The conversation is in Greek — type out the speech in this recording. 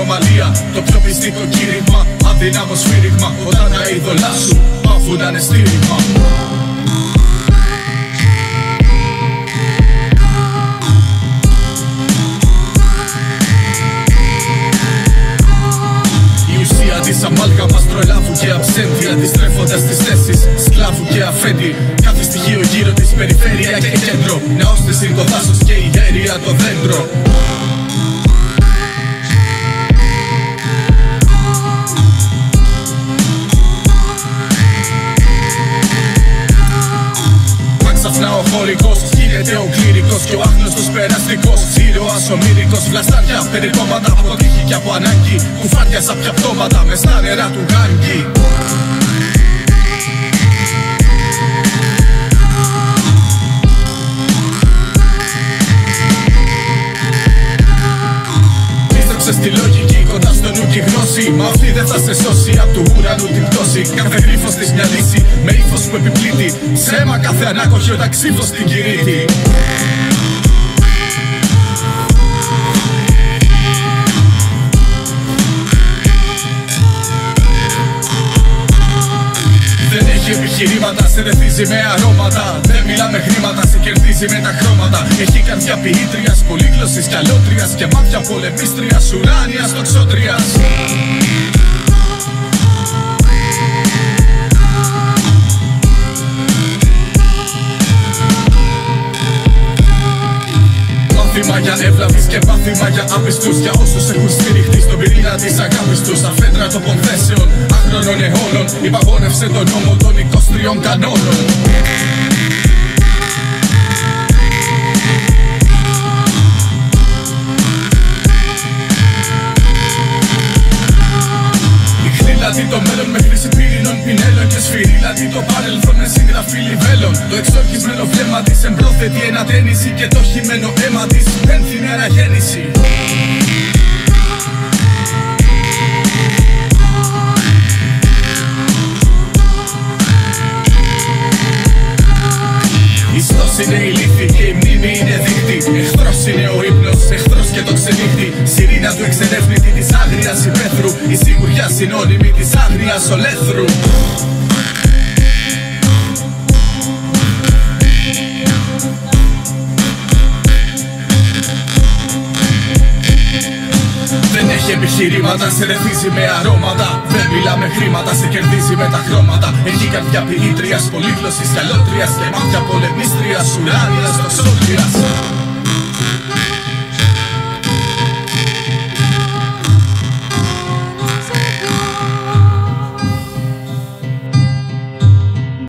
ανομαλία, το πιο μυστικό κήρυγμα, αδύναμο σφύριγμα, όταν τα είδωλά σου παύουν να είναι στήριγμα. Της αμάλγαμας τρολάβου και αψένθια, αντιστρέφοντας τις θέσεις σκλάβου και αφέντη. Κάθε στοιχείο γύρω της, περιφέρεια και κέντρο. Ναός της είναι το δάσος και η γέρεια το δέντρο. Ξαφνά ο χωρικός γίνεται ο κλήρικος και ο άγνωστος περαστικός. Ήρωας ο μύρικος, βλαστάρια, περικόπματα από τύχη και από ανάγκη. Κουφάρια σαν πια πτώματα μες στα νερά του γκάνγκη. Πίστεψε στη λογική κοντά στο νου και γνώση, μα αυτή δεν θα σε σώσει απ' του ουρανού την πτώση. Κάθε γρίφος της μια λύση με ύφος που επιπλήττει. Ψέμα κάθε ανάκοχη όταν ξύφτω στην κηρύττει. Δεν έχει επιχειρήματα, σε ρεθίζει με αρώματα. Δεν μιλά με χρήματα, σε κερδίζει με τα χρώματα. Έχει καρδιά ποιήτριας, πολύγλωσσης κι αλότριας, και μάτια πολεμίστριας, ουράνιας τοξότριας. Μάθημα για εύλαβης και μάθημα για άπιστους, για όσους έχουν στηριχτεί στον πυρήνα της αγάπης τους. Στα φέντρα των πονθέσεων, άχρονων αιώνων, υπαγόρευσε τον νόμο των 23 κανόνων. Ηχνήλατη το μέλλον με χρήση πύρινων πινέλων και σφυρίλατη το παρελθόν με συγγραφή λιβέλων. Το εξόχισμένο βλέμμα της, εμπρόθετη ενατένιση, και το χυμένο αίμα της, πένθιμη αναγέννηση. Ιστός είναι η λύθη και η μνήμη είναι δείχτη. Εχθρός είναι ο ύπνος, εχθρός και το ξενύχτη. Σιρήνα του εξενεύνητη της άγριας υπαίθρου, η σιγουριά συνώνυμη της άγριας ολέθρου. Επιχειρήματα, σε ρεθίζει με αρώματα. Δεν μιλά με χρήματα, σε κερδίζει με τα χρώματα. Έχει καρδιά ποιήτριας, πολύγλωσσης, καλότριας, και μάτια πολεμίστριας, ουράνιας, τοξότριας.